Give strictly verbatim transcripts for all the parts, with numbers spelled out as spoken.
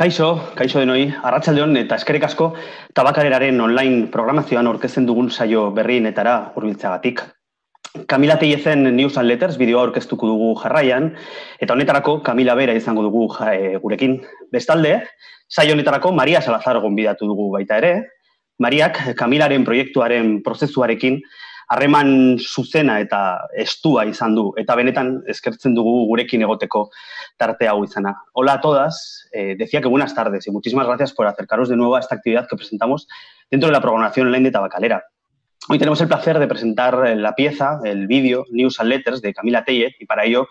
Kaixo, kaixo denoi, arratsaldeon eta eskerrik asko Tabakaleraren online programazioan aurkezten dugun saio berrienetara hurbiltzagatik. Camila Téllezen News and Letters bideoa aurkeztuko dugu jarraian, eta honetarako Camila bera izango dugu gurekin. Bestalde, saio honetarako María Salazar gonbidatu dugu baita ere. Mariak Camilaren proiektuaren prozesuarekin harreman zuzena eta estua izan du, eta benetan eskertzen dugu gurekin egoteko tarte hau izana. Hola a todas, eh, decía que buenas tardes y muchísimas gracias por acercaros de nuevo a esta actividad que presentamos dentro de la programación online de Tabakalera. Hoy tenemos el placer de presentar la pieza, el vídeo, News and Letters de Camila Téllez, y para ello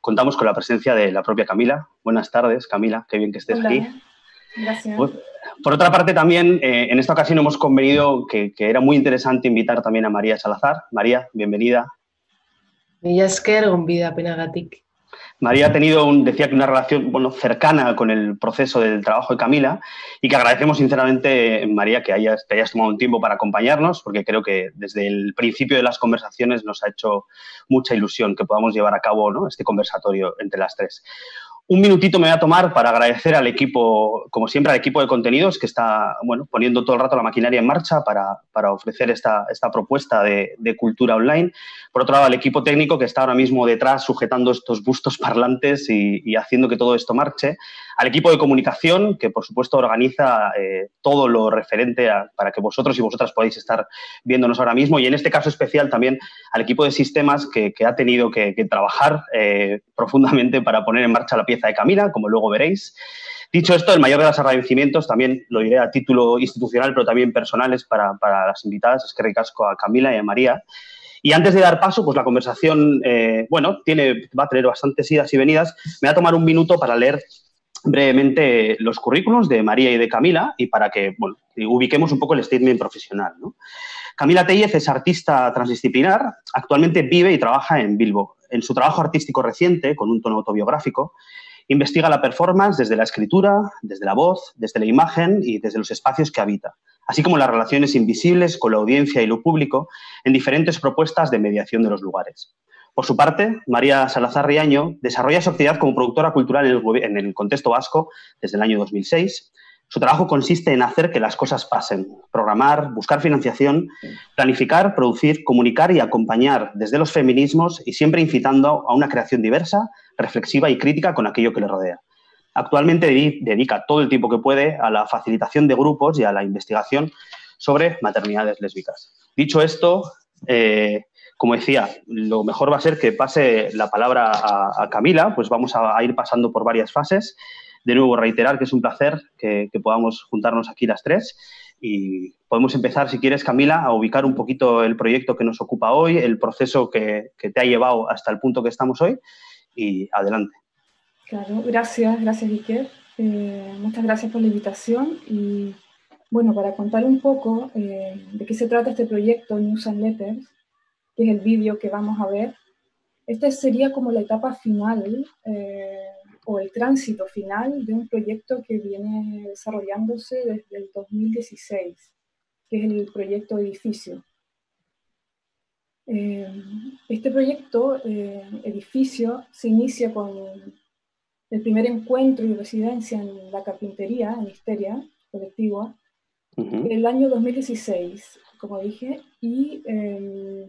contamos con la presencia de la propia Camila. Buenas tardes, Camila, qué bien que estés Hola. Aquí. Gracias. Pues, por otra parte, también, eh, en esta ocasión hemos convenido que, que era muy interesante invitar también a María Salazar. María, bienvenida. Mila esker, gonbida penagatik. María ha tenido, un, decía que una relación bueno, cercana con el proceso del trabajo de Camila, y que agradecemos sinceramente, María, que hayas, te hayas tomado un tiempo para acompañarnos, porque creo que desde el principio de las conversaciones nos ha hecho mucha ilusión que podamos llevar a cabo, ¿no?, este conversatorio entre las tres. Un minutito me voy a tomar para agradecer al equipo, como siempre, al equipo de contenidos que está bueno, poniendo todo el rato la maquinaria en marcha para, para ofrecer esta, esta propuesta de, de cultura online. Por otro lado, al equipo técnico que está ahora mismo detrás sujetando estos bustos parlantes y, y haciendo que todo esto marche. Al equipo de comunicación que, por supuesto, organiza eh, todo lo referente a, para que vosotros y vosotras podáis estar viéndonos ahora mismo. Y en este caso especial también al equipo de sistemas que, que ha tenido que, que trabajar eh, profundamente para poner en marcha la pieza de Camila, como luego veréis. Dicho esto, el mayor de los agradecimientos, también lo diré a título institucional, pero también personales para, para las invitadas, es que ricasco a Camila y a María. Y antes de dar paso, pues la conversación, eh, bueno, tiene, va a tener bastantes idas y venidas. Me va a tomar un minuto para leer brevemente los currículums de María y de Camila y para que, bueno, ubiquemos un poco el statement profesional, ¿no? Camila Téllez es artista transdisciplinar, actualmente vive y trabaja en Bilbao. En su trabajo artístico reciente, con un tono autobiográfico, investiga la performance desde la escritura, desde la voz, desde la imagen y desde los espacios que habita, así como las relaciones invisibles con la audiencia y lo público en diferentes propuestas de mediación de los lugares. Por su parte, María Salazar Riaño desarrolla su actividad como productora cultural en el, en el contexto vasco desde el año dos mil seis. Su trabajo consiste en hacer que las cosas pasen, programar, buscar financiación, planificar, producir, comunicar y acompañar desde los feminismos y siempre incitando a una creación diversa, reflexiva y crítica con aquello que le rodea. Actualmente dedica todo el tiempo que puede a la facilitación de grupos y a la investigación sobre maternidades lésbicas. Dicho esto, eh, como decía, lo mejor va a ser que pase la palabra a, a Camila, pues vamos a, a ir pasando por varias fases. De nuevo, reiterar que es un placer que, que podamos juntarnos aquí las tres y podemos empezar, si quieres, Camila, a ubicar un poquito el proyecto que nos ocupa hoy, el proceso que, que te ha llevado hasta el punto que estamos hoy y adelante. Claro, gracias, gracias Iker. Eh, muchas gracias por la invitación y, bueno, para contar un poco eh, de qué se trata este proyecto News and Letters, que es el vídeo que vamos a ver. Esta sería como la etapa final eh, o el tránsito final de un proyecto que viene desarrollándose desde el dos mil dieciséis, que es el proyecto Edificio. Eh, este proyecto eh, Edificio se inicia con el primer encuentro y residencia en la carpintería, en Histeria colectiva, uh-huh. el año dos mil dieciséis, como dije, y eh,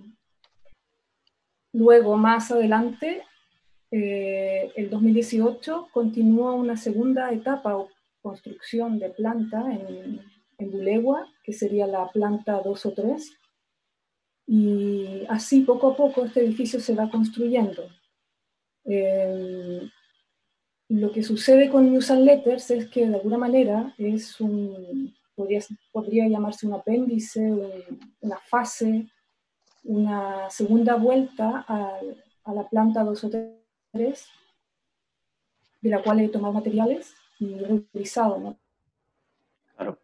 luego, más adelante, eh, el dos mil dieciocho, continúa una segunda etapa o construcción de planta en, en Bulegua, que sería la planta dos o tres, y así poco a poco este edificio se va construyendo. Eh, lo que sucede con News and Letters es que de alguna manera es un, podría, podría llamarse un apéndice, un, una fase, una segunda vuelta a, a la planta dos o tres, de la cual he tomado materiales y he reutilizado, ¿no? Claro.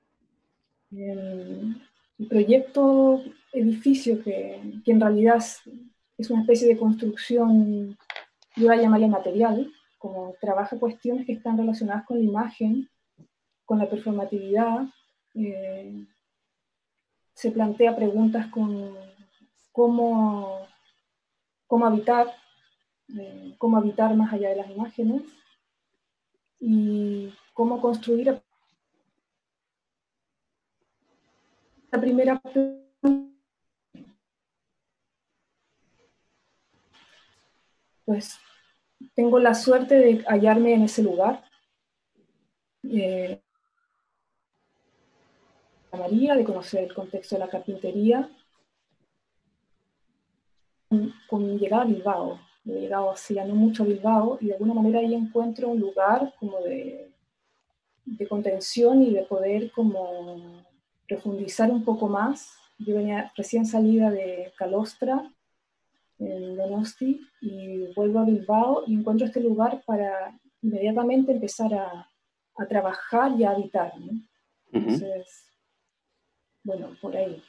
El, el proyecto edificio, que, que en realidad es, es una especie de construcción, yo la llamaría material, como trabaja cuestiones que están relacionadas con la imagen, con la performatividad, eh, se plantea preguntas con Cómo, cómo, habitar, eh, cómo habitar más allá de las imágenes y cómo construir la primera planta. Pues tengo la suerte de hallarme en ese lugar. Eh, María, de conocer el contexto de la carpintería. Con mi llegada a Bilbao, he llegado hacía no mucho a Bilbao y de alguna manera ahí encuentro un lugar como de, de contención y de poder como profundizar un poco más. Yo venía recién salida de Calostra, en Donostia, y vuelvo a Bilbao y encuentro este lugar para inmediatamente empezar a, a trabajar y a habitar, ¿no? Entonces, uh-huh. bueno, por ahí.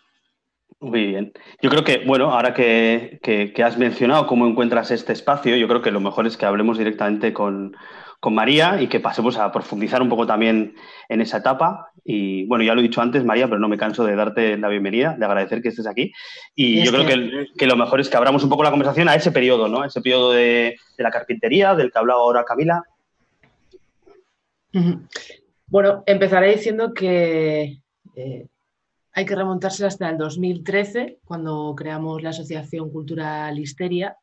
Muy bien. Yo creo que, bueno, ahora que, que, que has mencionado cómo encuentras este espacio, yo creo que lo mejor es que hablemos directamente con, con María y que pasemos a profundizar un poco también en esa etapa. Y, bueno, ya lo he dicho antes, María, pero no me canso de darte la bienvenida, de agradecer que estés aquí. Y yo creo que, que lo mejor es que abramos un poco la conversación a ese periodo, ¿no? Ese periodo de, de la carpintería, del que ha hablado ahora Camila. Bueno, empezaré diciendo que... Eh... Hay que remontarse hasta el dos mil trece, cuando creamos la Asociación Cultural Histeria.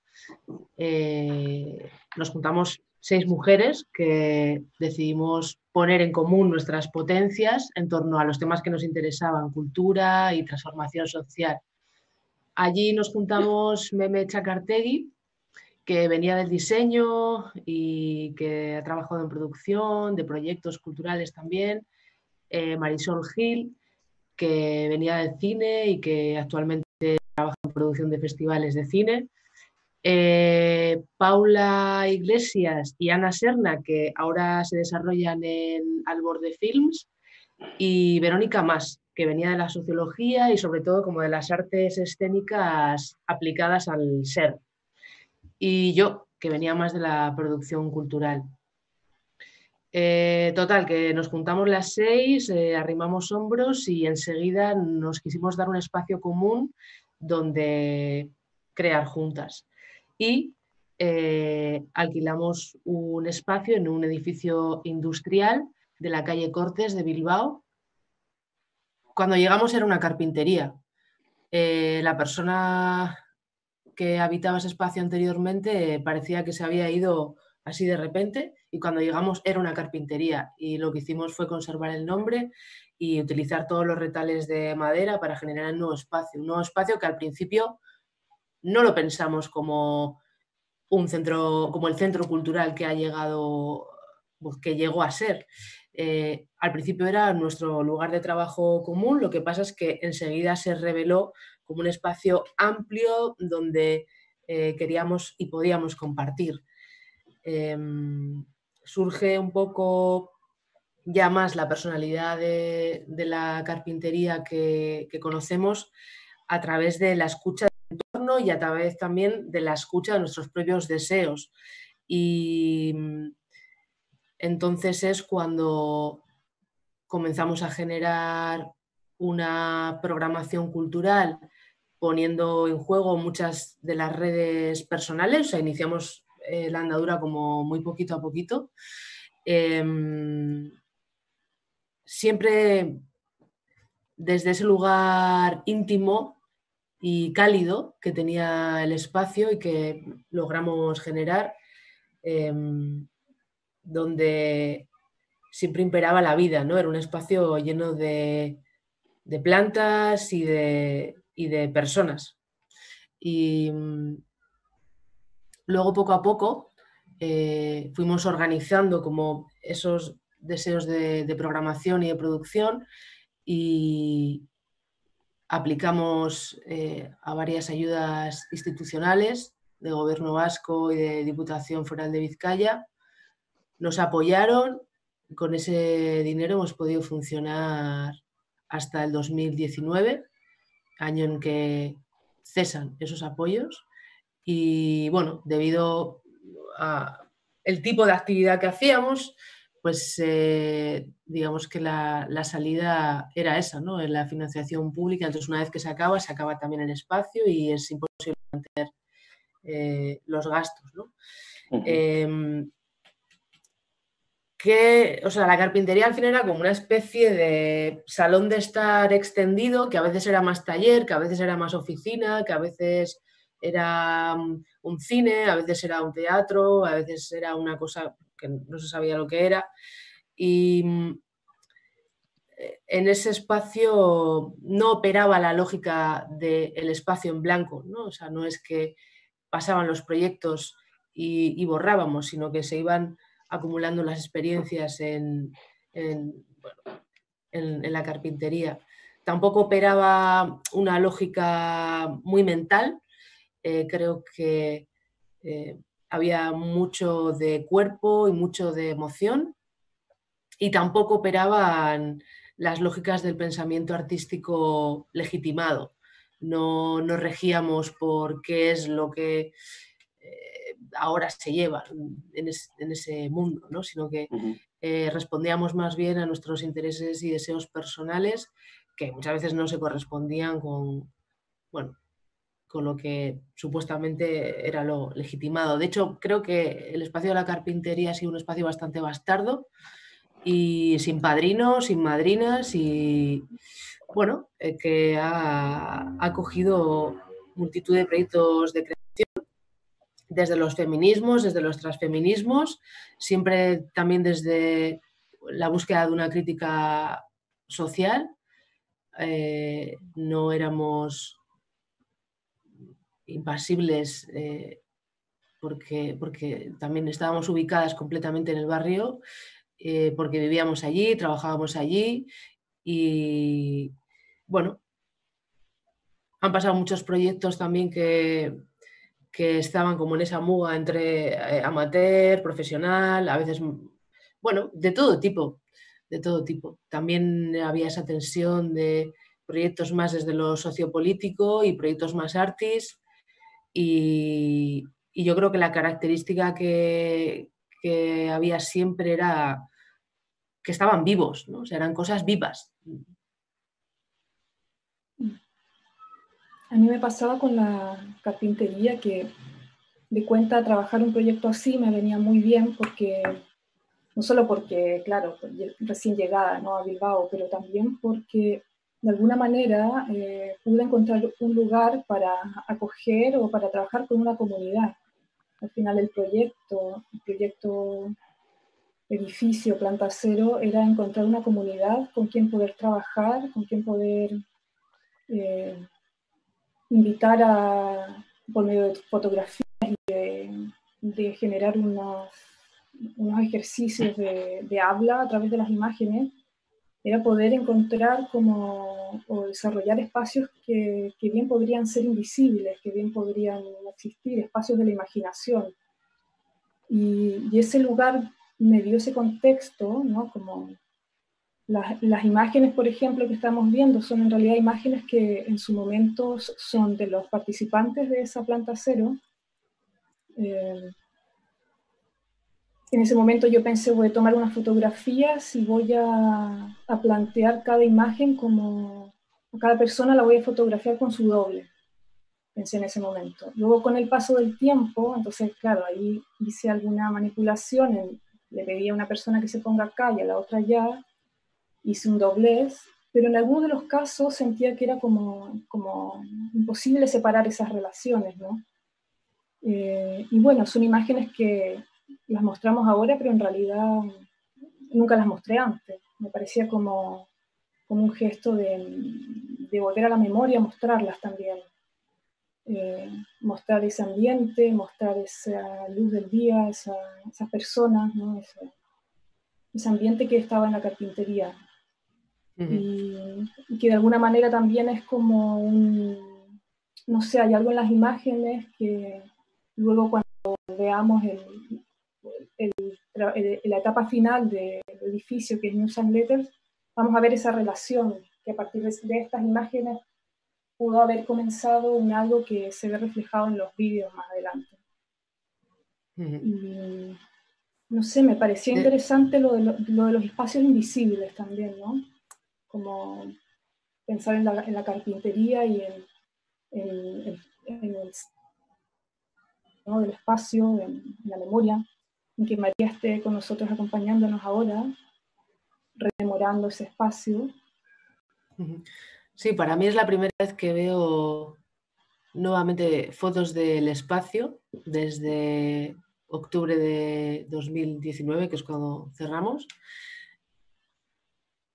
Eh, nos juntamos seis mujeres que decidimos poner en común nuestras potencias en torno a los temas que nos interesaban, cultura y transformación social. Allí nos juntamos Meme Chacartegui, que venía del diseño y que ha trabajado en producción, de proyectos culturales también, eh, Marisol Gil, que venía del cine y que actualmente trabaja en producción de festivales de cine. Eh, Paula Iglesias y Ana Serna, que ahora se desarrollan en Albor de Films. Y Verónica Más, que venía de la sociología y sobre todo como de las artes escénicas aplicadas al ser. Y yo, que venía más de la producción cultural. Eh, total, que nos juntamos las seis, eh, arrimamos hombros y enseguida nos quisimos dar un espacio común donde crear juntas. Y eh, alquilamos un espacio en un edificio industrial de la calle Cortes de Bilbao. Cuando llegamos era una carpintería. Eh, la persona que habitaba ese espacio anteriormente eh, parecía que se había ido así de repente, y cuando llegamos era una carpintería y lo que hicimos fue conservar el nombre y utilizar todos los retales de madera para generar un nuevo espacio, un nuevo espacio que al principio no lo pensamos como un centro, como el centro cultural que ha llegado, pues, que llegó a ser. Eh, al principio era nuestro lugar de trabajo común, lo que pasa es que enseguida se reveló como un espacio amplio donde eh, queríamos y podíamos compartir. Eh, surge un poco ya más la personalidad de, de la carpintería que, que conocemos a través de la escucha del entorno y a través también de la escucha de nuestros propios deseos. Y entonces es cuando comenzamos a generar una programación cultural poniendo en juego muchas de las redes personales, o sea, iniciamos la andadura como muy poquito a poquito. Eh, siempre desde ese lugar íntimo y cálido que tenía el espacio y que logramos generar, eh, donde siempre imperaba la vida, ¿no? Era un espacio lleno de, de plantas y de, y de personas. Y luego, poco a poco, eh, fuimos organizando como esos deseos de, de programación y de producción y aplicamos eh, a varias ayudas institucionales de Gobierno Vasco y de Diputación Foral de Bizkaia. Nos apoyaron, con ese dinero hemos podido funcionar hasta el dos mil diecinueve, año en que cesan esos apoyos. Y bueno, debido al tipo de actividad que hacíamos, pues eh, digamos que la, la salida era esa, ¿no? En la financiación pública. Entonces, una vez que se acaba, se acaba también el espacio y es imposible mantener eh, los gastos, ¿no? Uh-huh. eh, que, o sea, la carpintería al final era como una especie de salón de estar extendido, que a veces era más taller, que a veces era más oficina, que a veces era un cine, a veces era un teatro, a veces era una cosa que no se sabía lo que era. Y en ese espacio no operaba la lógica del espacio en blanco, ¿no? O sea, no es que pasaban los proyectos y, y borrábamos, sino que se iban acumulando las experiencias en, en, bueno, en, en la carpintería. Tampoco operaba una lógica muy mental. Eh, creo que eh, había mucho de cuerpo y mucho de emoción, y tampoco operaban las lógicas del pensamiento artístico legitimado. No nos regíamos por qué es lo que eh, ahora se lleva en, es, en ese mundo, ¿no? Sino que eh, respondíamos más bien a nuestros intereses y deseos personales, que muchas veces no se correspondían con, bueno, con lo que supuestamente era lo legitimado. De hecho, creo que el espacio de la carpintería ha sido un espacio bastante bastardo, y sin padrinos, sin madrinas, y bueno, eh, que ha acogido multitud de proyectos de creación, desde los feminismos, desde los transfeminismos, siempre también desde la búsqueda de una crítica social. Eh, no éramos impasibles, eh, porque, porque también estábamos ubicadas completamente en el barrio, Eh, porque vivíamos allí, trabajábamos allí, y bueno, han pasado muchos proyectos también que, que estaban como en esa muga entre amateur, profesional, a veces, bueno, de todo tipo, de todo tipo. También había esa tensión de proyectos más desde lo sociopolítico y proyectos más artis, y, y yo creo que la característica que que había siempre era que estaban vivos, ¿no? O sea, eran cosas vivas. A mí me pasaba con la carpintería que, de cuenta, trabajar un proyecto así me venía muy bien, porque no solo porque, claro, recién llegada, ¿no?, a Bilbao, pero también porque de alguna manera eh, pude encontrar un lugar para acoger o para trabajar con una comunidad. Al final el proyecto, el proyecto Edificio, Planta Cero, era encontrar una comunidad con quien poder trabajar, con quien poder eh, invitar a, por medio de fotografías y de, de generar unos, unos ejercicios de, de habla a través de las imágenes. Era poder encontrar como, o desarrollar espacios que, que bien podrían ser invisibles, que bien podrían existir, espacios de la imaginación. Y, y ese lugar me dio ese contexto, ¿no? Como las, las imágenes, por ejemplo, que estamos viendo, son en realidad imágenes que en su momento son de los participantes de esa Planta Cero. Eh, En ese momento yo pensé, voy a tomar unas fotografías y voy a, a plantear cada imagen como... A cada persona la voy a fotografiar con su doble, pensé en ese momento. Luego, con el paso del tiempo, entonces, claro, ahí hice alguna manipulación, en, le pedí a una persona que se ponga acá y a la otra allá, hice un doblez, pero en algunos de los casos sentía que era como, como imposible separar esas relaciones, ¿no? Eh, y bueno, son imágenes que... las mostramos ahora, pero en realidad nunca las mostré antes. Me parecía como, como un gesto de, de volver a la memoria, mostrarlas también. Eh, mostrar ese ambiente, mostrar esa luz del día, esa, esas personas, ¿no? Ese, ese ambiente que estaba en la carpintería. Uh-huh. Y, y que de alguna manera también es como un... no sé, hay algo en las imágenes que luego cuando veamos el... El, el, la etapa final del edificio, que es News and Letters, vamos a ver esa relación, que a partir de, de estas imágenes pudo haber comenzado en algo que se ve reflejado en los vídeos más adelante. Uh-huh. Y, no sé, me parecía interesante lo de, lo, lo de los espacios invisibles también, ¿no? Como pensar en la, en la carpintería y en, en, en, en el, ¿no?, del espacio, en, en la memoria. en que María esté con nosotros acompañándonos ahora, rememorando ese espacio. Sí, para mí es la primera vez que veo nuevamente fotos del espacio desde octubre de dos mil diecinueve, que es cuando cerramos.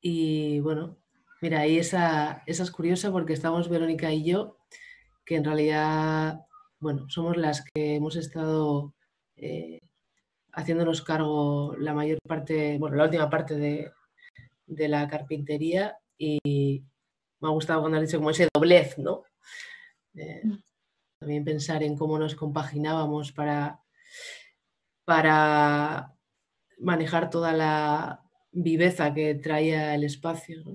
Y bueno, mira, ahí esa, esa es curiosa porque estamos Verónica y yo, que en realidad, bueno, somos las que hemos estado eh, haciéndonos cargo la mayor parte, bueno, la última parte de, de la carpintería, y me ha gustado cuando has dicho como ese doblez, ¿no? Eh, también pensar en cómo nos compaginábamos para, para manejar toda la viveza que traía el espacio, ¿no?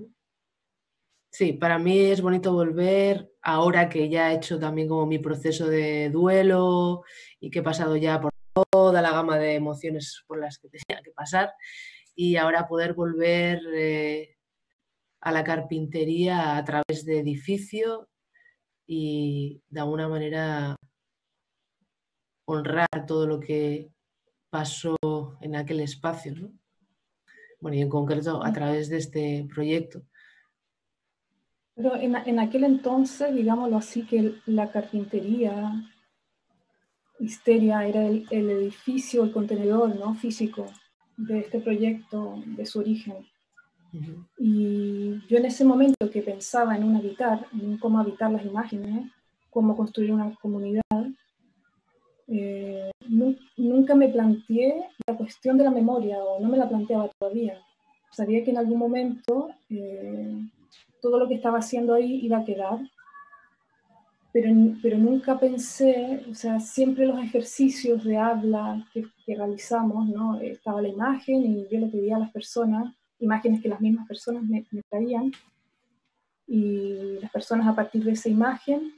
Sí, para mí es bonito volver ahora que ya he hecho también como mi proceso de duelo y que he pasado ya por toda la gama de emociones por las que tenía que pasar, y ahora poder volver eh, a la carpintería a través de Edificio y de alguna manera honrar todo lo que pasó en aquel espacio, ¿no? Bueno, y en concreto a través de este proyecto. Pero en, en aquel entonces, digámoslo así, que la carpintería, Histeria, era el, el edificio, el contenedor, ¿no?, físico de este proyecto, de su origen. Uh-huh. Y yo en ese momento que pensaba en un habitar, en cómo habitar las imágenes, cómo construir una comunidad, eh, nu nunca me planteé la cuestión de la memoria, o no me la planteaba todavía. Sabía que en algún momento eh, todo lo que estaba haciendo ahí iba a quedar, pero, pero nunca pensé, o sea, siempre los ejercicios de habla que, que realizamos, ¿no? Estaba la imagen y yo le pedía a las personas, imágenes que las mismas personas me, me traían, y las personas a partir de esa imagen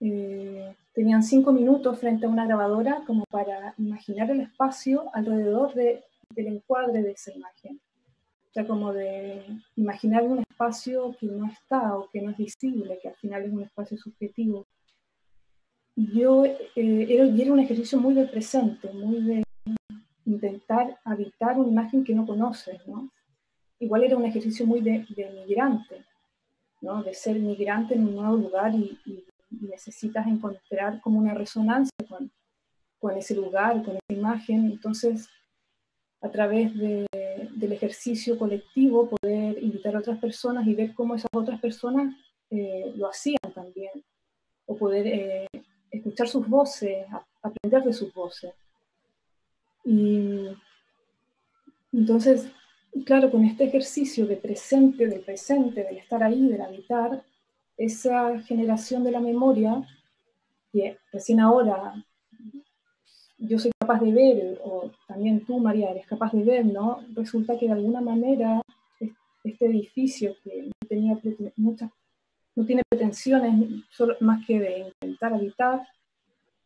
eh, tenían cinco minutos frente a una grabadora como para imaginar el espacio alrededor de, del encuadre de esa imagen. O sea, como de imaginar un espacio que no está o que no es visible, que al final es un espacio subjetivo. Y yo eh, era, era un ejercicio muy de presente, muy de intentar habitar una imagen que no conoces, ¿no? Igual era un ejercicio muy de, de migrante, ¿no? De ser migrante en un nuevo lugar y, y, y necesitas encontrar como una resonancia con, con ese lugar, con esa imagen. Entonces, a través de, del ejercicio colectivo, poder invitar a otras personas y ver cómo esas otras personas eh, lo hacían también, o poder eh, escuchar sus voces, a, aprender de sus voces. Y entonces, claro, con este ejercicio de presente, del presente, del estar ahí, del habitar, esa generación de la memoria, que recién ahora yo soy capaz de ver, o también tú, María, eres capaz de ver, ¿no? Resulta que de alguna manera este edificio que no, tenía muchas, no tiene pretensiones solo, más que de intentar habitar,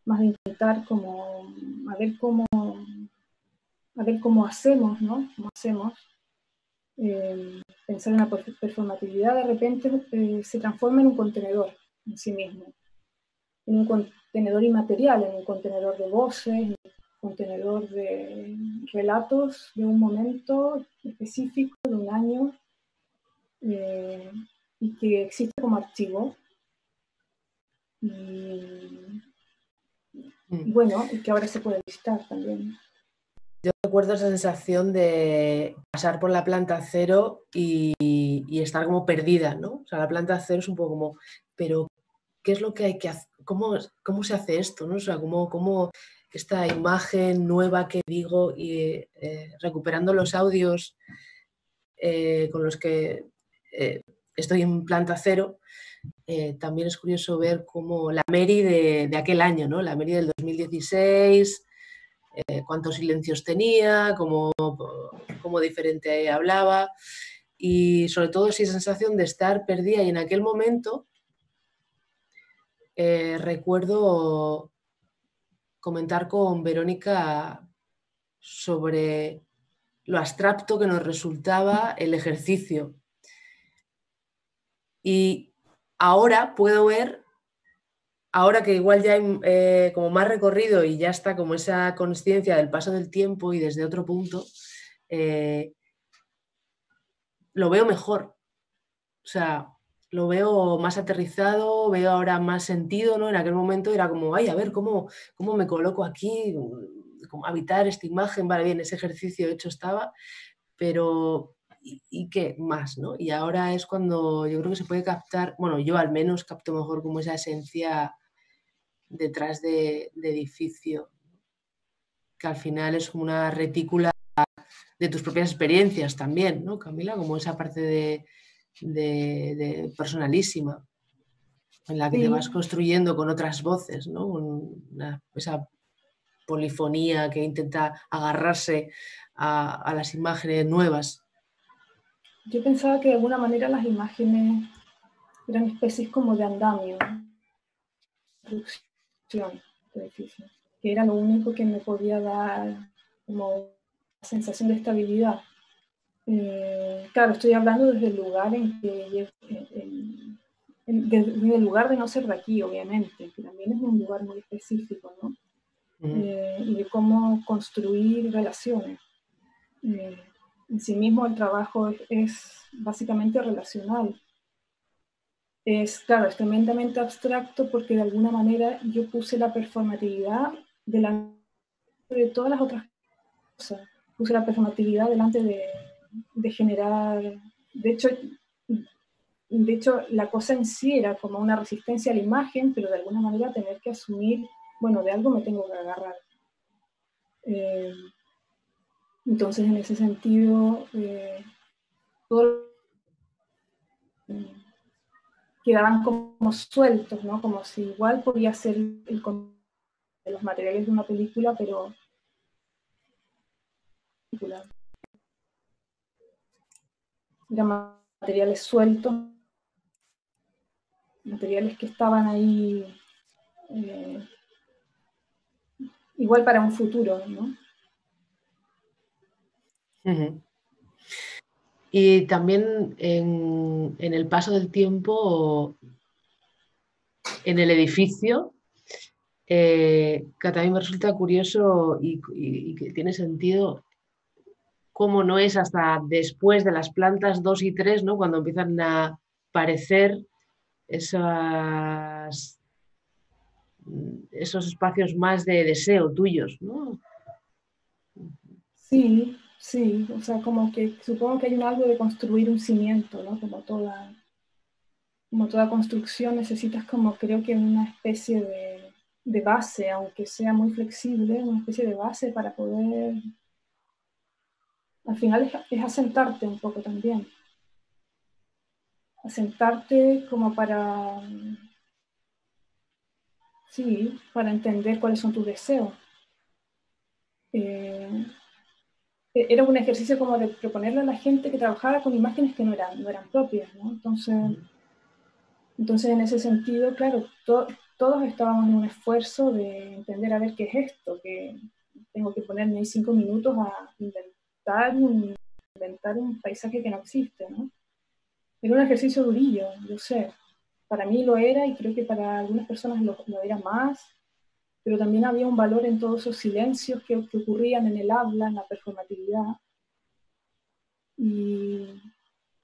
más de intentar como, a ver cómo, a ver cómo hacemos, ¿no? Cómo hacemos. Eh, pensar en la performatividad de repente eh, se transforma en un contenedor en sí mismo, en un contenedor inmaterial, en un contenedor de voces, en un contenedor de relatos de un momento específico, de un año, eh, y que existe como archivo. Y, y bueno, y que ahora se puede visitar también. Yo recuerdo esa sensación de pasar por la planta cero y, y estar como perdida, ¿no? O sea, la planta cero es un poco como, pero ¿qué es lo que hay que hacer? ¿Cómo, cómo se hace esto, ¿no? O sea, ¿cómo, cómo esta imagen nueva que digo? Y eh, recuperando los audios eh, con los que eh, estoy en planta cero, eh, también es curioso ver cómo la Mary de, de aquel año, ¿no? La Mary del dos mil dieciséis... Eh, cuántos silencios tenía, cómo, cómo diferente hablaba, y sobre todo esa sensación de estar perdida. Y en aquel momento eh, recuerdo comentar con Verónica sobre lo abstracto que nos resultaba el ejercicio, y ahora puedo ver ahora que igual ya hay eh, como más recorrido y ya está como esa consciencia del paso del tiempo y desde otro punto, eh, lo veo mejor. O sea, lo veo más aterrizado, veo ahora más sentido, ¿no? En aquel momento era como, ay, a ver, ¿cómo, cómo me coloco aquí? ¿Cómo habitar esta imagen? Vale, bien, ese ejercicio hecho estaba, pero... ¿Y, y qué más, ¿no? Y ahora es cuando yo creo que se puede captar, bueno, yo al menos capto mejor como esa esencia detrás de, de Edificio, que al final es una retícula de tus propias experiencias también, ¿no, Camila? Como esa parte de, de, de personalísima, en la que sí. Te vas construyendo con otras voces, ¿no? Una, esa polifonía que intenta agarrarse a, a las imágenes nuevas. Yo pensaba que de alguna manera las imágenes eran especies como de andamio, construcción de edificio, que era lo único que me podía dar como sensación de estabilidad. Eh, claro, estoy hablando desde el lugar en que en, en, desde el lugar de no ser de aquí, obviamente, que también es un lugar muy específico, ¿no? Uh-huh. eh, y de cómo construir relaciones. Eh, En sí mismo el trabajo es, es básicamente relacional. Es, claro, es tremendamente abstracto porque de alguna manera yo puse la performatividad delante de todas las otras cosas. Puse la performatividad delante de, de generar... De hecho, de hecho, la cosa en sí era como una resistencia a la imagen, pero de alguna manera tener que asumir, bueno, de algo me tengo que agarrar. Eh, Entonces, en ese sentido, eh, todos quedaban como sueltos, ¿no? Como si igual podía ser el contenido de los materiales de una película, pero... Eran materiales sueltos, materiales que estaban ahí, eh, igual para un futuro, ¿no? Uh-huh. Y también en, en el paso del tiempo, en el edificio, eh, que también me resulta curioso y, y, y que tiene sentido cómo no es hasta después de las plantas dos y tres, ¿no? Cuando empiezan a aparecer esas, esos espacios más de deseo tuyos, ¿no? Sí. Sí, o sea, como que supongo que hay un algo de construir un cimiento, ¿no? Como toda, como toda construcción necesitas como creo que una especie de, de base, aunque sea muy flexible, una especie de base para poder... Al final es, es asentarte un poco también. Asentarte como para... Sí, para entender cuáles son tus deseos. Eh, Era un ejercicio como de proponerle a la gente que trabajara con imágenes que no eran, no eran propias, ¿no? Entonces, entonces, en ese sentido, claro, to, todos estábamos en un esfuerzo de entender a ver qué es esto, que tengo que ponerme ahí cinco minutos a inventar un, inventar un paisaje que no existe, ¿no? Era un ejercicio durillo, yo sé. Para mí lo era y creo que para algunas personas lo, lo era más. Pero también había un valor en todos esos silencios que, que ocurrían en el habla, en la performatividad. Y,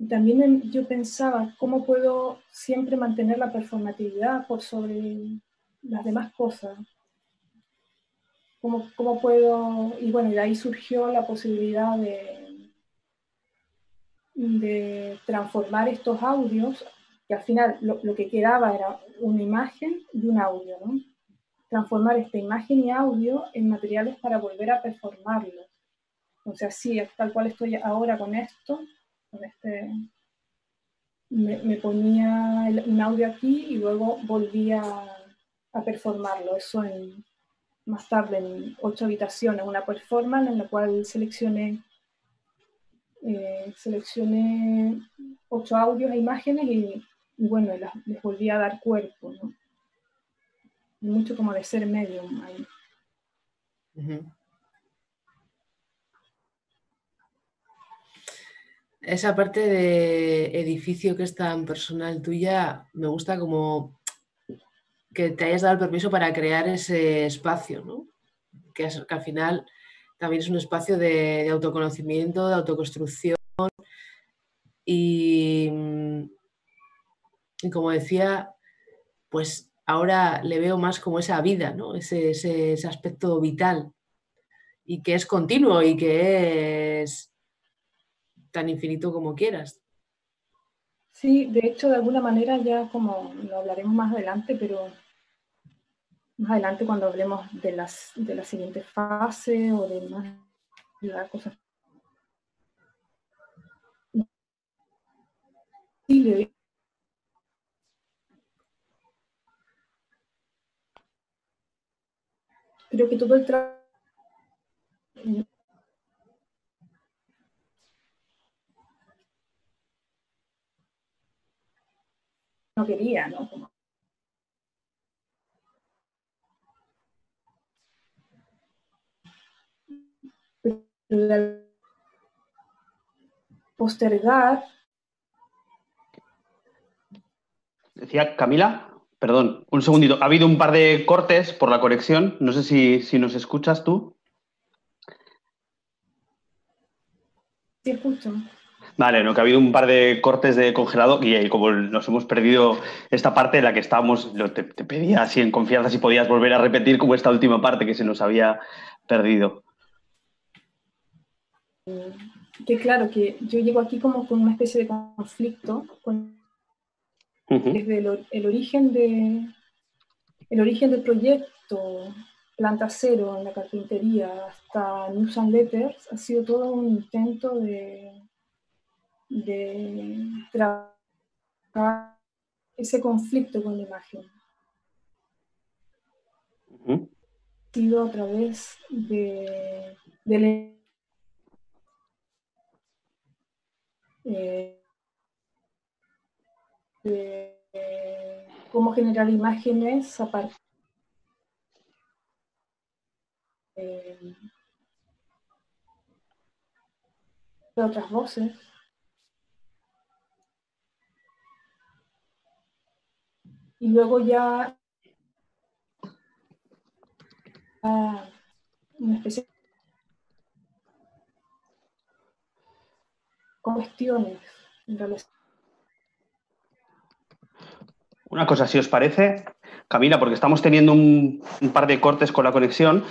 y también en, yo pensaba, ¿cómo puedo siempre mantener la performatividad por sobre las demás cosas? ¿Cómo, cómo puedo...? Y bueno, de ahí surgió la posibilidad de, de transformar estos audios, que al final lo, lo que quedaba era una imagen y un audio, ¿no? Transformar esta imagen y audio en materiales para volver a performarlos. O sea, sí, tal cual estoy ahora con esto, con este, me, me ponía el, un audio aquí y luego volvía a performarlo. Eso en, más tarde, en ocho habitaciones, una performance en la cual seleccioné, eh, seleccioné ocho audios e imágenes y, y bueno, las, les volví a dar cuerpo, ¿no? Mucho como de ser medium ahí. Uh-huh. Esa parte de Edificio que es tan personal tuya, me gusta como que te hayas dado el permiso para crear ese espacio, ¿no? Que, es, que al final también es un espacio de, de autoconocimiento, de autoconstrucción y, y como decía, pues ahora le veo más como esa vida, ¿no? Ese, ese, ese aspecto vital y que es continuo y que es tan infinito como quieras. Sí, de hecho, de alguna manera ya como lo hablaremos más adelante, pero más adelante cuando hablemos de, las, de la siguiente fase o de más de las cosas. Sí, creo que todo el trabajo no quería, ¿no? Como... La... postergar. Decía Camila, perdón, un segundito. Ha habido un par de cortes por la conexión. No sé si, si nos escuchas tú. Sí, escucho. Vale, no, que ha habido un par de cortes de congelado y, y como nos hemos perdido esta parte en la que estábamos, te, te pedía así en confianza si podías volver a repetir como esta última parte que se nos había perdido. Que claro, que yo llego aquí como con una especie de conflicto con, uh-huh. desde el, el, origen de, el origen del proyecto Planta Cero en la carpintería hasta News and Letters ha sido todo un intento de... de trabajar ese conflicto con la imagen. Uh-huh. Ha sido a través de, de eh, de eh, cómo generar imágenes a partir eh, de otras voces. Y luego ya ah, una especie de cuestiones en relación. Una cosa, si os parece, Camila, porque estamos teniendo un, un par de cortes con la conexión,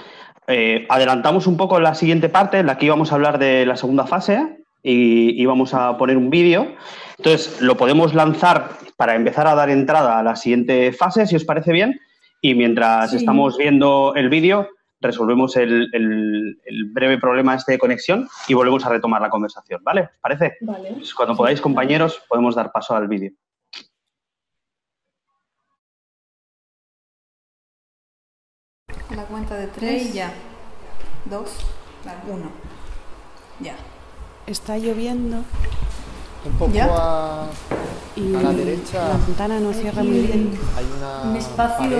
eh, adelantamos un poco la siguiente parte, en la que íbamos a hablar de la segunda fase y íbamos a poner un vídeo. Entonces, lo podemos lanzar para empezar a dar entrada a la siguiente fase, si os parece bien, y mientras sí. estamos viendo el vídeo, resolvemos el, el, el breve problema este de conexión y volvemos a retomar la conversación, ¿vale? ¿Os parece? Vale. Pues cuando sí, podáis, compañeros, vale. podemos dar paso al vídeo. La cuenta de tres, ya. Dos, uno, ya. Está lloviendo. Un poco a, y a la derecha. La ventana no cierra muy bien. Hay una un espacio.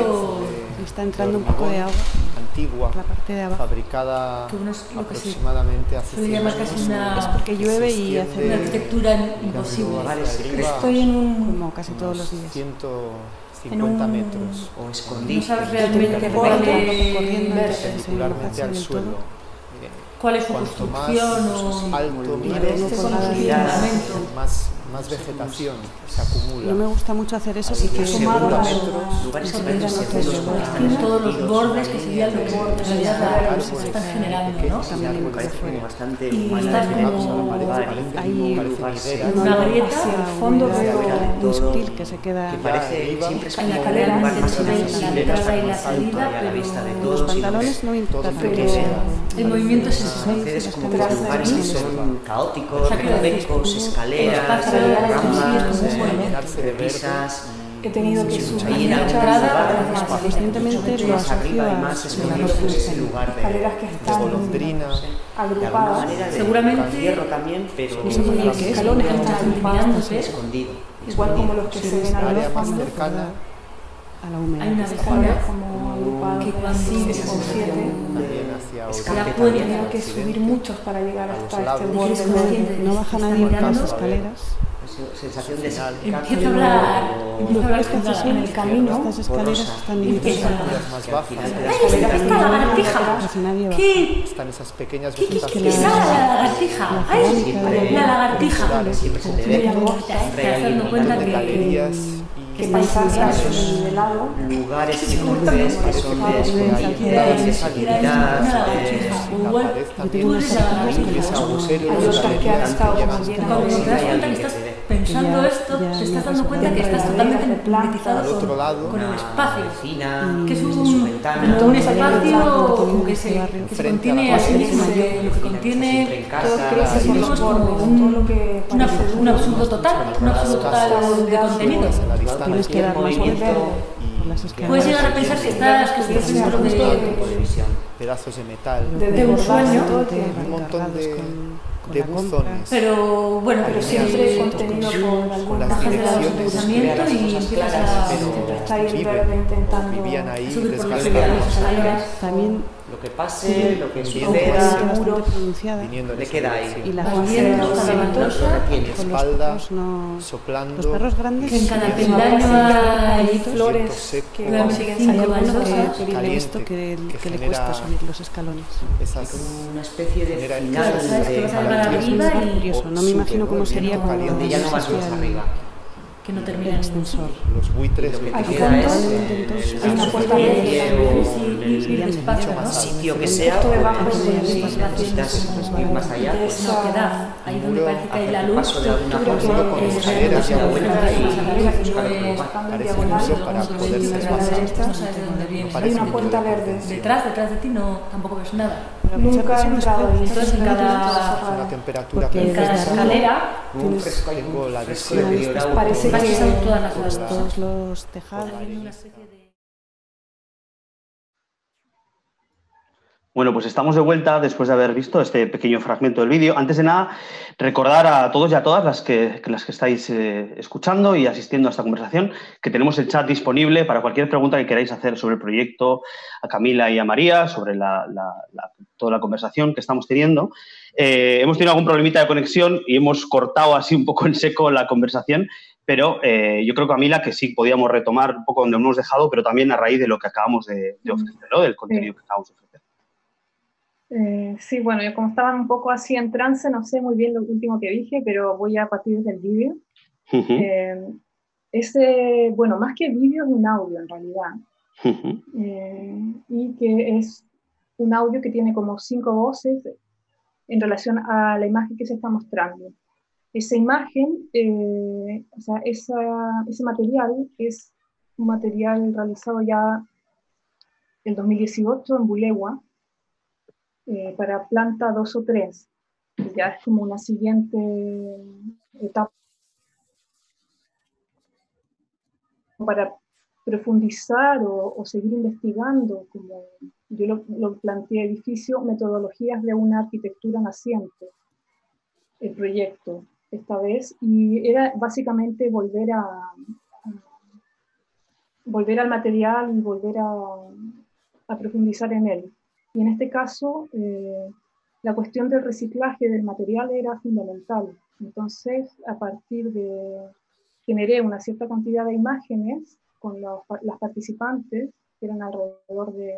De, está entrando un poco de agua. Antigua. La parte de abajo. Fabricada que unos, aproximadamente que hace cien años. Casi una, es porque llueve y hace una arquitectura imposible. Arriba, estoy en un. Como casi todos los días. ciento cincuenta metros. O escondido. No sabes realmente corriendo particularmente al suelo. ¿Cuál es su construcción? O... alto mires, más, más vegetación se acumula. No me gusta mucho hacer eso, así que sumado a lugares todos los bordes que serían los bordes, en realidad se están generando, ¿no? También hay bastante humanidad. Hay una grieta hacia el fondo de un sutil que se queda en la escalera, la entrada y la salida, pero los pantalones no importa. El movimiento es es como lugares que son caóticos, recovecos, escaleras, ramas, repisas. He tenido que subir la entrada, conscientemente lo asocio a escaleras que están agrupadas. Seguramente no sé muy bien qué escalones que están agrupados, igual como los que se ven a la fondo. A la humedad. Hay una vecina como agrupada que van cinco o siete. Escalera puede tener que subir muchos para llegar hasta este borde. No baja nadie por las escaleras. sensación de escalada. Empiezo a hablar, empiezo a hablar con en el camino. Estas escaleras están empiezo a hablar. ¡Ay, está la lagartija! ¿Qué? Están esas pequeñas ¿Qué es la lagartija? ¡Ay, la lagartija! Siempre se te ve. Te vas dando cuenta que... que paisajes, lugares que conoces, que son de accesibilidad, cuando te das cuenta que estás pensando esto, te estás dando cuenta que estás totalmente empatizado con el espacio, que es un espacio que se contiene a sí mismo, lo que contiene un absurdo total, un absurdo total de contenidos. Tienes que dar más vueltas por las escaleras. Puedes llegar a pensar que estás, que estás dentro de, de, de un sueño, un montón de, de buzones. Pero bueno, pero siempre contenido con las bajas de los pensamientos y empiezas a intentar ahí, subir por las escaleras. También lo que pase, sí, lo que suceda, seguro, le queda ahí. Y la corriendo, la espalda, no, soplando. Los perros grandes, que en cada peldaño hay flores que no siguen saliendo, que, que, que le cuesta subir los escalones. Esas, como una especie de final, ¿sabes? Que vas a hablar arriba y... curioso, no me imagino cómo sería cuando ya no vas más arriba. Que no termina el ascensor. Los buitres, al fondo, hay una puerta de espacio, ¿no? Sitio que sea, justo debajo de más allá, da ahí donde parece que hay la luz, hay una puerta verde. Detrás, detrás de ti no, tampoco ves nada. Nunca he entrado en cada temperatura, porque en cada escalera parece que son todas las todos los tejados. Bueno, pues estamos de vuelta después de haber visto este pequeño fragmento del vídeo. Antes de nada, recordar a todos y a todas las que, las que estáis eh, escuchando y asistiendo a esta conversación que tenemos el chat disponible para cualquier pregunta que queráis hacer sobre el proyecto a Camila y a María, sobre la, la, la, toda la conversación que estamos teniendo. Eh, hemos tenido algún problemita de conexión y hemos cortado así un poco en seco la conversación, pero eh, yo creo, Camila, que sí podíamos retomar un poco donde hemos dejado, pero también a raíz de lo que acabamos de, de ofrecer, ¿no? Del contenido que acabamos de ofrecer. Eh, sí, bueno, yo como estaba un poco así en trance, no sé muy bien lo último que dije, pero voy a partir del vídeo. Uh-huh. eh, ese, bueno, más que vídeo es un audio en realidad. Uh-huh. eh, y que es un audio que tiene como cinco voces en relación a la imagen que se está mostrando. Esa imagen, eh, o sea, esa, ese material es un material realizado ya en dos mil dieciocho en Bulegua. Eh, para planta dos o tres, ya es como una siguiente etapa para profundizar o, o seguir investigando, como yo lo, lo planteé Edificio, metodologías de una arquitectura naciente, el proyecto esta vez, y era básicamente volver a, a volver al material y volver a, a profundizar en él. Y en este caso, eh, la cuestión del reciclaje del material era fundamental. Entonces, a partir de... generé una cierta cantidad de imágenes con los, las participantes, que eran alrededor de,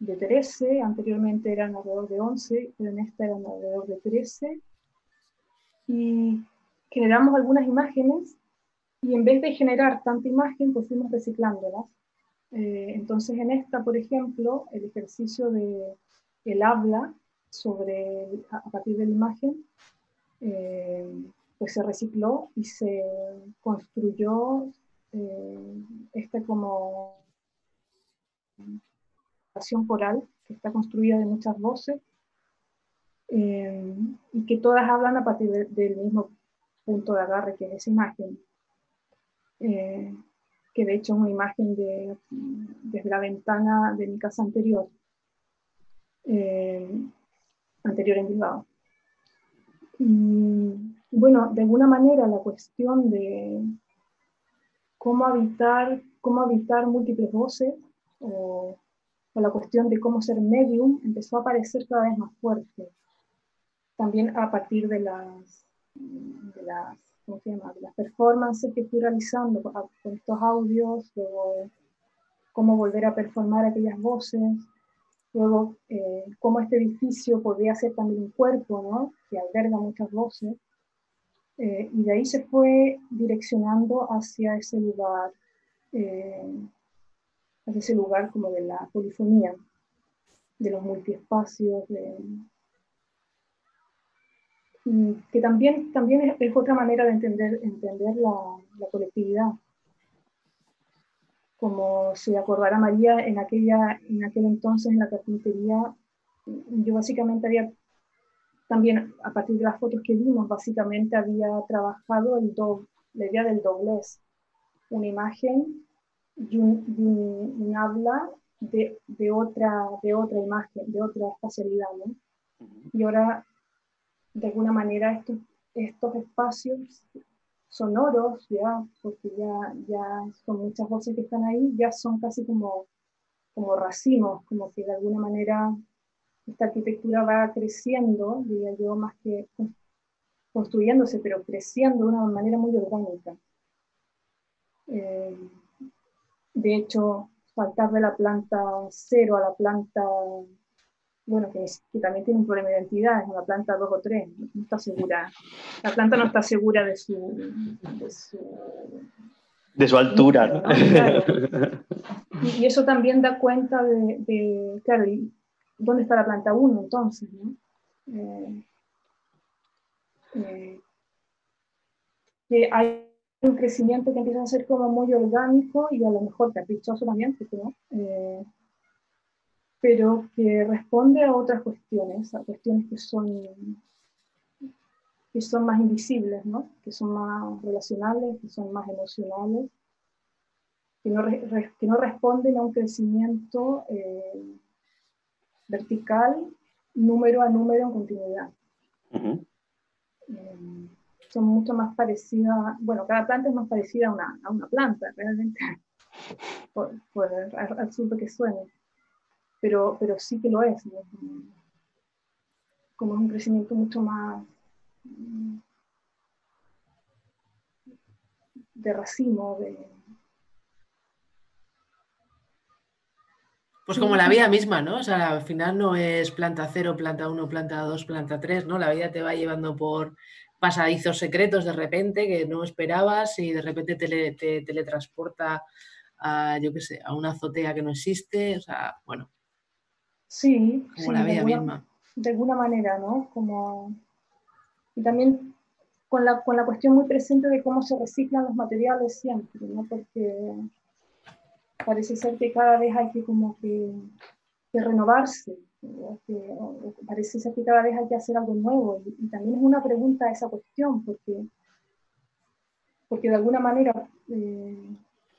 de trece, anteriormente eran alrededor de once, pero en esta eran alrededor de trece. Y generamos algunas imágenes, y en vez de generar tanta imagen, pues fuimos reciclándolas. Eh, entonces en esta, por ejemplo, el ejercicio de el habla sobre, a partir de la imagen, eh, pues se recicló y se construyó eh, esta como acción coral que está construida de muchas voces eh, y que todas hablan a partir de, del mismo punto de agarre que es esa imagen. Eh, que de hecho es una imagen de, desde la ventana de mi casa anterior, eh, anterior en Bilbao. Y bueno, de alguna manera la cuestión de cómo habitar, cómo habitar múltiples voces, o, o la cuestión de cómo ser medium, empezó a aparecer cada vez más fuerte, también a partir de las, de las ¿cómo se llama? Las performances que fui realizando con estos audios, luego cómo volver a performar aquellas voces, luego eh, cómo este edificio podía ser también un cuerpo, ¿no?, que alberga muchas voces, eh, y de ahí se fue direccionando hacia ese lugar, eh, hacia ese lugar como de la polifonía, de los multiespacios, de... Y que también, también es, es otra manera de entender, entender la, la colectividad. Como se acordará María, en, aquella, en aquel entonces, en la carpintería, yo básicamente había, también a partir de las fotos que vimos, básicamente había trabajado el do, la idea del doblez, una imagen y un, y un, un habla de, de, otra, de otra imagen, de otra espacialidad, ¿no? Y ahora, de alguna manera, estos, estos espacios sonoros, ya, porque ya, ya son muchas voces que están ahí, ya son casi como, como racimos, como que de alguna manera esta arquitectura va creciendo, diría yo, más que construyéndose, pero creciendo de una manera muy orgánica. Eh, de hecho, saltar de la planta cero a la planta... Bueno, que, es, que también tiene un problema de identidad, es una planta dos o tres, no está segura. La planta no está segura de su... De su, de su altura. No, claro. Y, y eso también da cuenta de, de claro, y ¿dónde está la planta uno entonces? ¿No? Eh, eh, que hay un crecimiento que empieza a ser como muy orgánico y a lo mejor caprichoso también, porque no... Eh, pero que responde a otras cuestiones, a cuestiones que son, que son más invisibles, ¿no?, que son más relacionales, que son más emocionales, que no, re, que no responden a un crecimiento eh, vertical, número a número, en continuidad. Uh-huh. eh, son mucho más parecidas, bueno, cada planta es más parecida a una, a una planta, realmente, por, por absurdo que suene. Pero, pero sí que lo es, ¿no? Como es un crecimiento mucho más de racimo, de... Pues como la vida misma, ¿no? O sea, al final no es planta cero, planta uno, planta dos, planta tres, ¿no? La vida te va llevando por pasadizos secretos de repente que no esperabas y de repente te, te teletransporta a, yo qué sé, a una azotea que no existe, o sea, bueno. Sí, como sí, la vida misma. De alguna manera, ¿no? Como... Y también con la, con la cuestión muy presente de cómo se reciclan los materiales siempre, ¿no? Porque parece ser que cada vez hay que como que, que renovarse, ¿no? Que, o, parece ser que cada vez hay que hacer algo nuevo. Y, y también es una pregunta a esa cuestión, porque, porque de alguna manera, eh,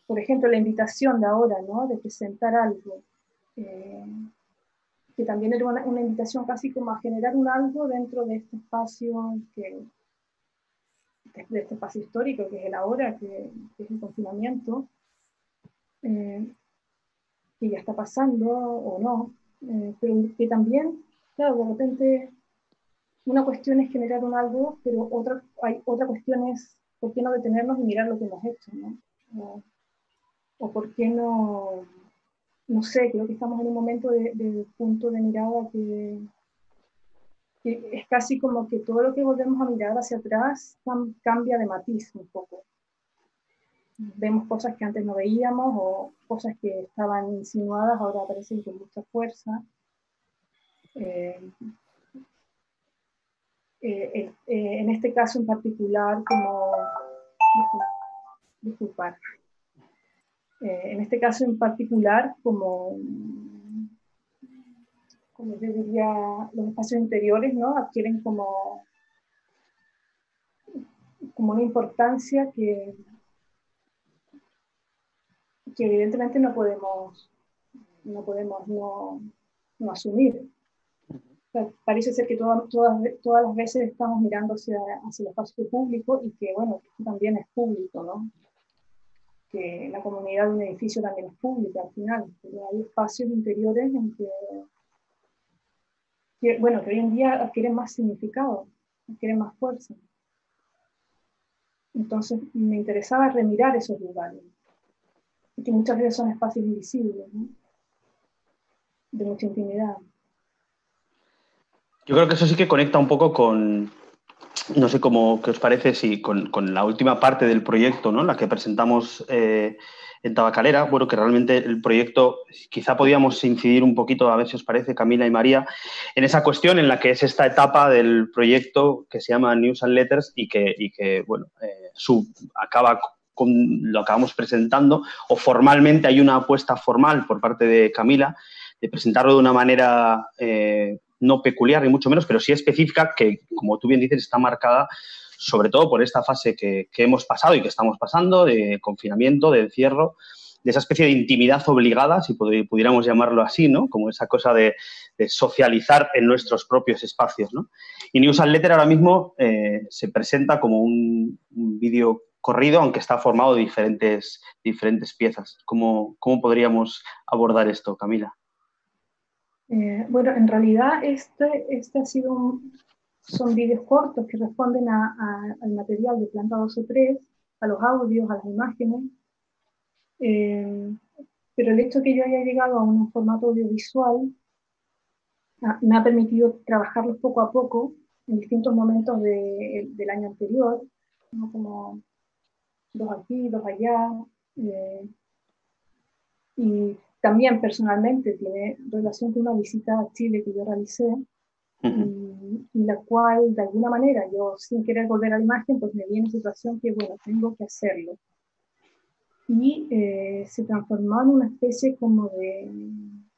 por ejemplo, la invitación de ahora, ¿no?, de presentar algo, eh, que también era una, una invitación casi como a generar un algo dentro de este espacio, que, de este espacio histórico que es el ahora, que, que es el confinamiento, eh, que ya está pasando o no, eh, pero que también, claro, de repente una cuestión es generar un algo, pero otra, hay, otra cuestión es por qué no detenernos y mirar lo que hemos hecho, ¿no? O, o por qué no, no sé, creo que estamos en un momento de, de punto de mirada que, que es casi como que todo lo que volvemos a mirar hacia atrás cam, cambia de matiz un poco. Vemos cosas que antes no veíamos o cosas que estaban insinuadas, ahora aparecen con mucha fuerza. Eh, eh, eh, en este caso en particular, como... Disculpar. Eh, en este caso en particular, como, como yo diría, los espacios interiores, ¿no?, adquieren como, como una importancia que, que evidentemente no podemos no, podemos no, no asumir. O sea, parece ser que toda, todas, todas las veces estamos mirando hacia, hacia el espacio público y que, bueno, también es público, ¿no?, que la comunidad de un edificio también es pública al final, pero hay espacios interiores en que, que, bueno, que hoy en día adquieren más significado, adquieren más fuerza. Entonces me interesaba remirar esos lugares, que muchas veces son espacios invisibles, ¿no?, de mucha intimidad. Yo creo que eso sí que conecta un poco con, no sé cómo, qué os parece, si con, con la última parte del proyecto, ¿no?, la que presentamos eh, en Tabakalera. Bueno, que realmente el proyecto, quizá podíamos incidir un poquito, a ver si os parece, Camila y María, en esa cuestión en la que es esta etapa del proyecto que se llama News and Letters y que, y que bueno, eh, sub, acaba con, lo acabamos presentando, o formalmente hay una apuesta formal por parte de Camila de presentarlo de una manera... Eh, no peculiar ni mucho menos, pero sí específica, que, como tú bien dices, está marcada sobre todo por esta fase que, que hemos pasado y que estamos pasando, de confinamiento, de encierro, de esa especie de intimidad obligada, si pudiéramos llamarlo así, ¿no?, como esa cosa de, de socializar en nuestros propios espacios, ¿no? Y News and Letters ahora mismo eh, se presenta como un, un vídeo corrido, aunque está formado de diferentes, diferentes piezas. ¿Cómo, cómo podríamos abordar esto, Camila? Eh, bueno, en realidad este, este ha sido un, son vídeos cortos que responden a, a, al material de Planta dos o tres, a los audios, a las imágenes, eh, pero el hecho de que yo haya llegado a un formato audiovisual a, me ha permitido trabajarlos poco a poco en distintos momentos de, del año anterior, ¿no?, como dos aquí, dos allá, eh, y también personalmente tiene relación con una visita a Chile que yo realicé, uh-huh, y, y la cual de alguna manera yo, sin querer volver a la imagen, pues me vi en una situación que, bueno, tengo que hacerlo. Y eh, se transformó en una especie como de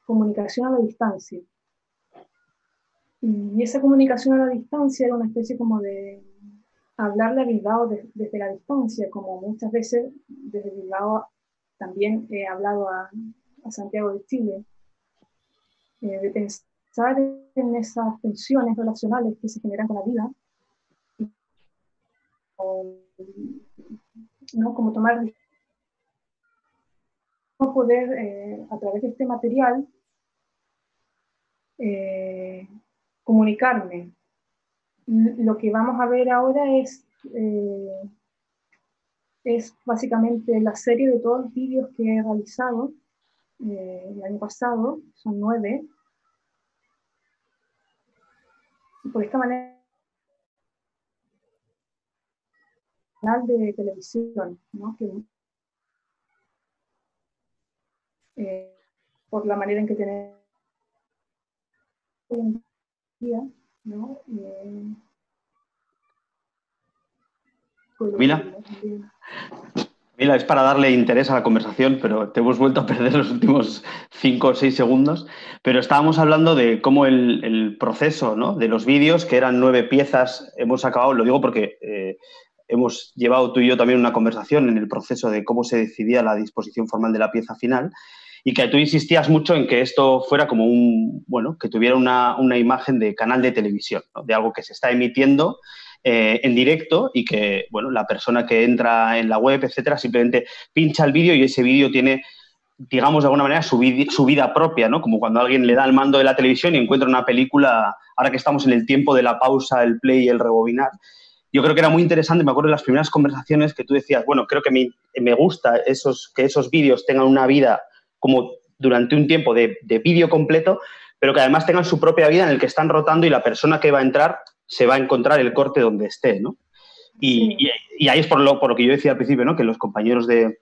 comunicación a la distancia. Y esa comunicación a la distancia era una especie como de hablarle a Bilbao de, desde la distancia, como muchas veces desde Bilbao también he hablado a... a Santiago de Chile, eh, de pensar en esas tensiones relacionales que se generan con la vida, o, ¿no?, como tomar, no poder eh, a través de este material eh, comunicarme. Lo que vamos a ver ahora es eh, es básicamente la serie de todos los vídeos que he realizado Eh, el año pasado, son nueve, y por esta manera canal de televisión, ¿no?, que, eh, por la manera en que tenemos hoy día, ¿no? Eh, Mira. Mira, es para darle interés a la conversación, pero te hemos vuelto a perder los últimos cinco o seis segundos. Pero estábamos hablando de cómo el, el proceso, ¿no?, de los vídeos, que eran nueve piezas, hemos acabado, lo digo porque eh, hemos llevado tú y yo también una conversación en el proceso de cómo se decidía la disposición formal de la pieza final, y que tú insistías mucho en que esto fuera como un, bueno, que tuviera una, una imagen de canal de televisión, ¿no?, de algo que se está emitiendo Eh, en directo y que, bueno, la persona que entra en la web, etcétera, simplemente pincha el vídeo y ese vídeo tiene, digamos, de alguna manera su, vid su vida propia, ¿no? Como cuando alguien le da el mando de la televisión y encuentra una película, ahora que estamos en el tiempo de la pausa, el play y el rebobinar. Yo creo que era muy interesante, me acuerdo de las primeras conversaciones que tú decías, bueno, creo que me, me gusta esos, que esos vídeos tengan una vida como durante un tiempo de, de vídeo completo, pero que además tengan su propia vida en el que están rotando y la persona que va a entrar se va a encontrar el corte donde esté, ¿no? Y, sí. y, y ahí es por lo, por lo que yo decía al principio, ¿no?, que los compañeros de,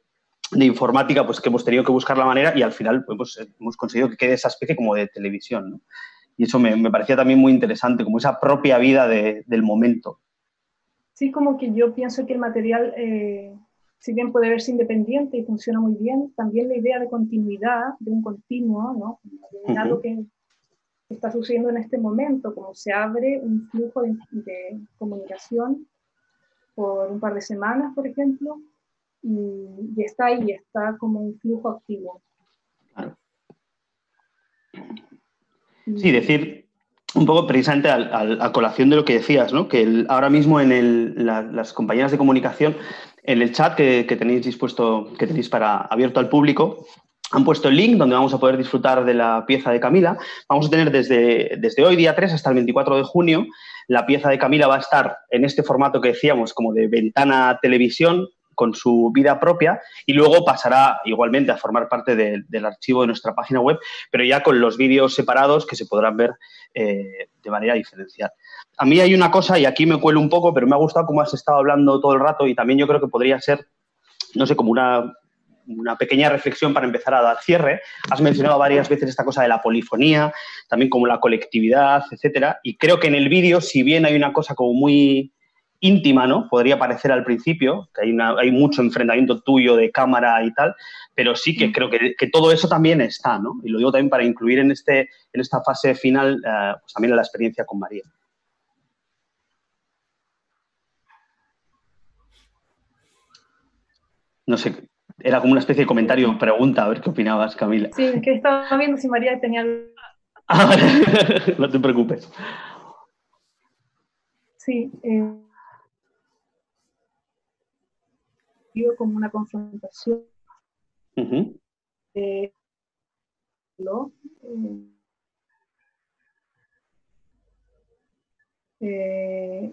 de informática, pues que hemos tenido que buscar la manera y al final pues, hemos conseguido que quede esa especie como de televisión, ¿no? Y eso me, me parecía también muy interesante, como esa propia vida de, del momento. Sí, como que yo pienso que el material, eh, si bien puede verse independiente y funciona muy bien, también la idea de continuidad, de un continuo, ¿no?, de algo uh-huh. que... está sucediendo en este momento, como se abre un flujo de, de comunicación por un par de semanas, por ejemplo, y, y está ahí, está como un flujo activo. Claro. Sí, decir un poco precisamente al, al, a colación de lo que decías, ¿no?, que el, ahora mismo en el, la, las compañeras de comunicación, en el chat que, que tenéis dispuesto, que tenéis para abierto al público, han puesto el link donde vamos a poder disfrutar de la pieza de Camila. Vamos a tener desde, desde hoy, día tres, hasta el veinticuatro de junio. La pieza de Camila va a estar en este formato que decíamos, como de ventana a televisión, con su vida propia, y luego pasará igualmente a formar parte de, del archivo de nuestra página web, pero ya con los vídeos separados que se podrán ver eh, de manera diferencial. A mí hay una cosa, y aquí me cuelo un poco, pero me ha gustado cómo has estado hablando todo el rato, y también yo creo que podría ser, no sé, como una, una pequeña reflexión para empezar a dar cierre. Has mencionado varias veces esta cosa de la polifonía, también como la colectividad, etcétera, y creo que en el vídeo, si bien hay una cosa como muy íntima, ¿no? Podría parecer al principio, que hay, una, hay mucho enfrentamiento tuyo de cámara y tal, pero sí que creo que, que todo eso también está, ¿no? Y lo digo también para incluir en, este, en esta fase final uh, pues también la experiencia con María. No sé, era como una especie de comentario o pregunta, a ver qué opinabas, Camila. Sí, que estaba viendo si María tenía... Ah, vale. No te preocupes. Sí, eh... como una confrontación. Uh-huh. eh, ¿no? eh,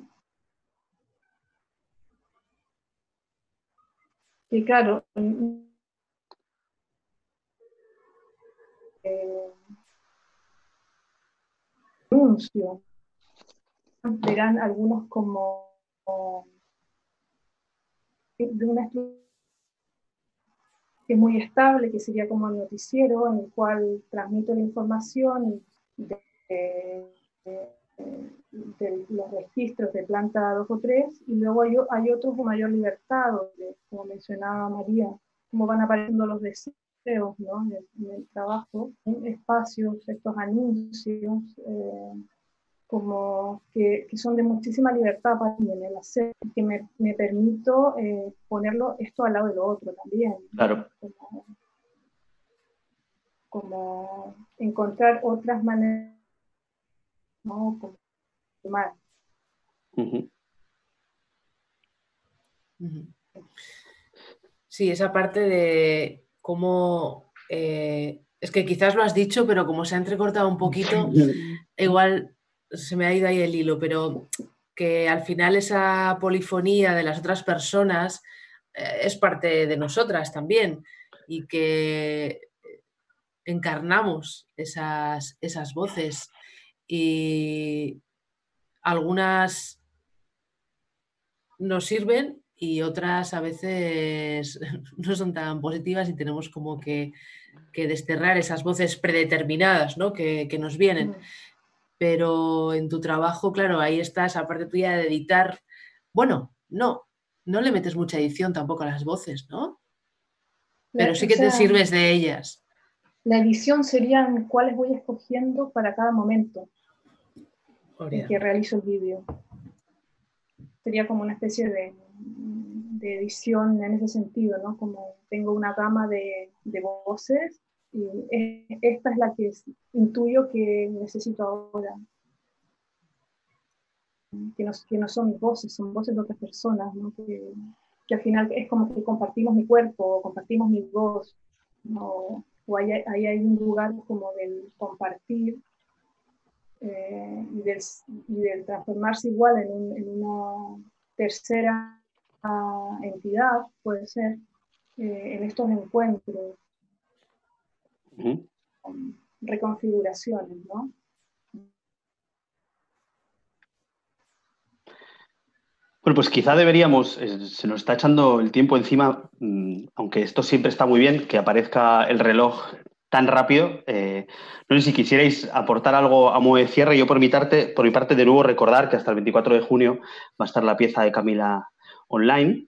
y claro, eh, anuncio, verán algunos como, como de una estructura que es muy estable, que sería como el noticiero, en el cual transmito la información de, de, de los registros de planta dos o tres, y luego hay, hay otros de mayor libertad, donde, como mencionaba María, cómo van apareciendo los deseos, ¿no? en, el, en el trabajo, en espacios, estos anuncios, eh, como que, que son de muchísima libertad para mí en el hacer, que me, me permito eh, ponerlo esto al lado de lo otro también. Claro. Como, como encontrar otras maneras, ¿no? Como tomar. Uh-huh. Uh-huh. Sí, esa parte de cómo... Eh, es que quizás lo has dicho, pero como se ha entrecortado un poquito, igual... se me ha ido ahí el hilo, pero que al final esa polifonía de las otras personas es parte de nosotras también, y que encarnamos esas, esas voces, y algunas nos sirven y otras a veces no son tan positivas, y tenemos como que, que desterrar esas voces predeterminadas, ¿no? que, que nos vienen. Pero en tu trabajo, claro, ahí está esa parte tuya de editar. Bueno, no, no le metes mucha edición tampoco a las voces, ¿no? Pero sí que te sirves de ellas. La edición serían cuáles voy escogiendo para cada momento en que realizo el vídeo. Sería como una especie de, de edición en ese sentido, ¿no? Como tengo una gama de, de voces, y esta es la que intuyo que necesito ahora, que no, que no son mis voces, son voces de otras personas, ¿no? que, que al final es como que compartimos mi cuerpo, compartimos mi voz, ¿no? O ahí hay, hay, hay un lugar como del compartir eh, y, del, y del transformarse igual en, un, en una tercera uh, entidad, puede ser, eh, en estos encuentros. Uh-huh. Reconfiguraciones, ¿no? Bueno, pues quizá deberíamos, se nos está echando el tiempo encima, aunque esto siempre está muy bien, que aparezca el reloj tan rápido. Eh, no sé si quisierais aportar algo a modo de cierre. Yo por mi, parte, por mi parte, de nuevo, recordar que hasta el veinticuatro de junio va a estar la pieza de Camila online.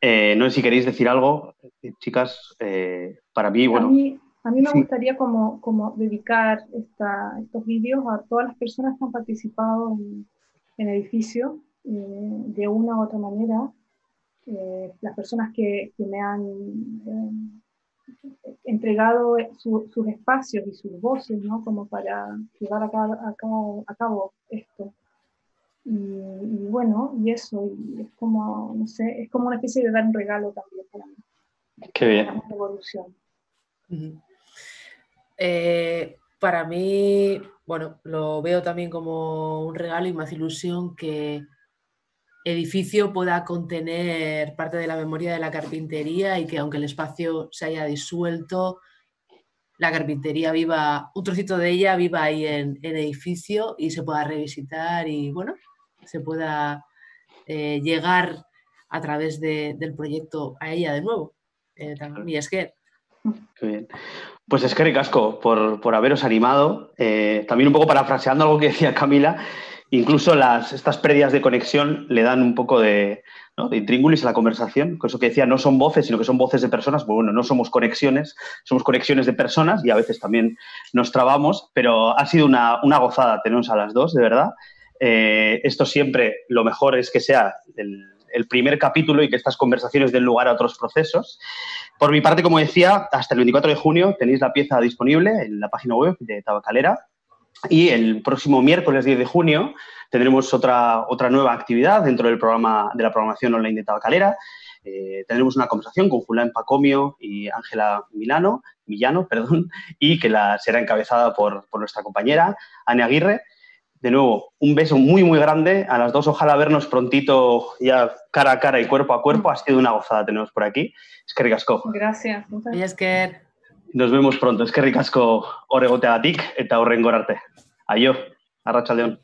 Eh, no sé si queréis decir algo, chicas. Eh, para mí, bueno... Mí... A mí me gustaría como, como dedicar esta, estos vídeos a todas las personas que han participado en, en Edificio, eh, de una u otra manera, eh, las personas que, que me han eh, entregado su, sus espacios y sus voces, ¿no? Como para llevar a cabo, a cabo, a cabo esto. Y, y bueno, y eso, y es como, no sé, es como una especie de dar un regalo también para mí. Qué bien. Una evolución. Uh-huh. eh, para mí, bueno, lo veo también como un regalo y más ilusión que Edificio pueda contener parte de la memoria de la carpintería y que aunque el espacio se haya disuelto, la carpintería viva, un trocito de ella viva ahí en, en Edificio y se pueda revisitar y bueno, se pueda eh, llegar a través de, del proyecto a ella de nuevo. Eh, también, y es que... Qué bien. Pues es que ricasco por, por haberos animado. Eh, también un poco parafraseando algo que decía Camila, incluso las, estas pérdidas de conexión le dan un poco de, ¿no?, de intríngulis a la conversación, con eso que decía, no son voces, sino que son voces de personas. Pues bueno, no somos conexiones, somos conexiones de personas y a veces también nos trabamos, pero ha sido una, una gozada tenernos a las dos, de verdad. Eh, esto siempre lo mejor es que sea el, el primer capítulo y que estas conversaciones den lugar a otros procesos. Por mi parte, como decía, hasta el veinticuatro de junio tenéis la pieza disponible en la página web de Tabakalera. Y el próximo miércoles diez de junio tendremos otra, otra nueva actividad dentro del programa de la programación online de Tabakalera. Eh, tendremos una conversación con Julen Pacomio y Ángela Millano, Millano, perdón, y que la será encabezada por, por nuestra compañera Ana Aguirre. De nuevo, un beso muy, muy grande a las dos. Ojalá vernos prontito ya cara a cara y cuerpo a cuerpo. Ha sido una gozada teneros por aquí. Eskerrik asko. Gracias. Esker. Nos vemos pronto. Eskerrik asko horregoteagatik eta horrengor arte. Aio, arratsaldeon.